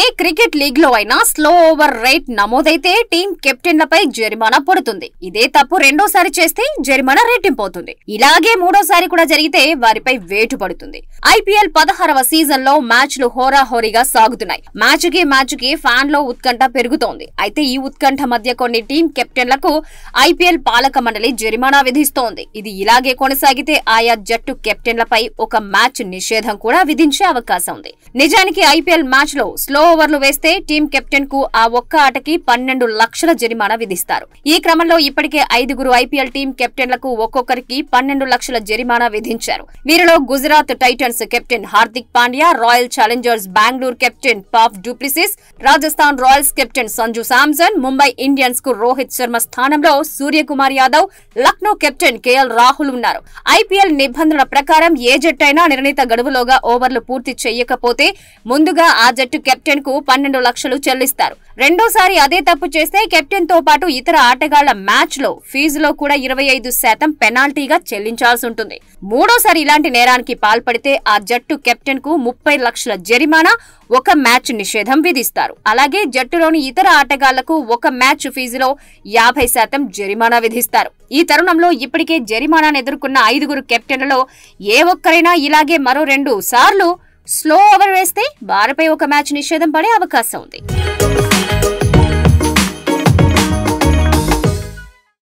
ఏ cricket league లో అయినా slow over rate నమోదైతే టీం కెప్టెన్లపై జరిమానా పడుతుంది. ఇదే తప్పు రెండోసారి చేస్తే జరిమానా రెట్టింపవుతుంది. ఇలాగే మూడోసారి కూడా జరిగితే వారిపై వేటు పడుతుంది. IPL 16వ సీజన్ లో మ్యాచ్లు హోరాహోరీగా సాగుతున్నాయి. మ్యాచ్కి ఫ్యాన్ లో ఉత్కంఠ పెరుగుతోంది. అయితే ఈ ఉత్కంఠ మధ్య కొన్ని టీం కెప్టెన్లకు IPL పాలక మండలి జరిమానా విధిస్తోంది. ఇది ఇలాగే కొనసాగితే ఆయా జట్టు కెప్టెన్లపై ఒక మ్యాచ్ నిషేధం కూడా విధించే అవకాశం ఉంది. నిజానికి IPL మ్యాచ్ లో స్లో ఓవర్లు వేస్తే టీం కెప్టెన్ కు ఆ ఒక్క ఆటకి 12 లక్షల జరిమానా విధిస్తారు. ఈ క్రమంలో ఇప్పటికే 5గురు IPL టీం కెప్టెన్లకు ఒక్కొక్కరికి 12 లక్షల జరిమానా విధించారు. వీరిలో Gujarat Titans captain Hardik Pandya, Royal Challengers Bengaluru captain Faf du Plessis, Rajasthan Royals captain Sanju Samson, Mumbai Indians కు రోహిత్ శర్మ స్థానంలో సూర్యకుమార్ యాదవ్, లక్నో కెప్టెన్ KL రాహుల్ ఉన్నారు. IPL నిబంధనల ప్రకారం ఏ జట్టైనా నిర్ణీత గడువులోగా ఓవర్లు పూర్తి చేయకపోతే ముందుగా ఆ జట్టు కెప్టెన్ కు 12 లక్షలు చెల్లిస్తారు. రెండోసారి అదే తప్పు చేస్తే కెప్టెన్ తో పాటు ఇతర ఆటగాళ్ల మ్యాచ్ లో ఫీజులో కూడా 25% పెనాల్టీగా చెల్లించాల్సి ఉంటుంది. మూడోసారి ఇలాంటి నేరానికి పాల్పడితే ఆ జట్టు కెప్టెన్ కు 30 లక్షల జరిమానా, ఒక మ్యాచ్ నిషేధం విధిస్తారు. అలాగే జట్టులోని ఇతర ఆటగాళ్లకు ఒక మ్యాచ్ ఫీజులో 50% జరిమానా విధిస్తారు. ఈ తరుణంలో ఇప్పటికే జరిమానాను ఎదుర్కొన్న 5గురు కెప్టెన్లలో ఏ ఒక్కరైనా ఇలాగే మరో 2 సార్లు స్లో ఓవర్ వేస్తే వారిపై ఒక మ్యాచ్ నిషేధం పడే అవకాశం ఉంది.